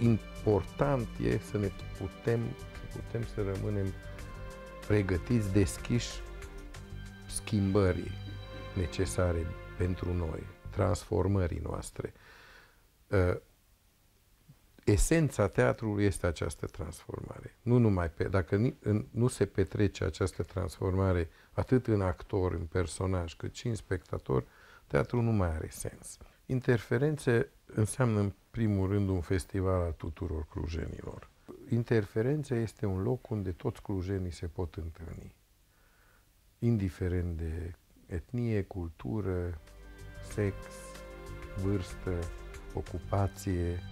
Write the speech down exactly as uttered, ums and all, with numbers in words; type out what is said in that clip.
important e să ne putem, să putem să rămânem pregătiți, deschiși schimbării necesare pentru noi, transformării noastre. Esența teatrului este această transformare. Nu numai pe, dacă nu se petrece această transformare atât în actor, în personaj, cât și în spectator, teatrul nu mai are sens. Interferențe înseamnă în primul rând un festival al tuturor clujenilor. Interferența este un loc unde toți clujenii se pot întâlni, indiferent de etnie, cultură, sex, vârstă, ocupație.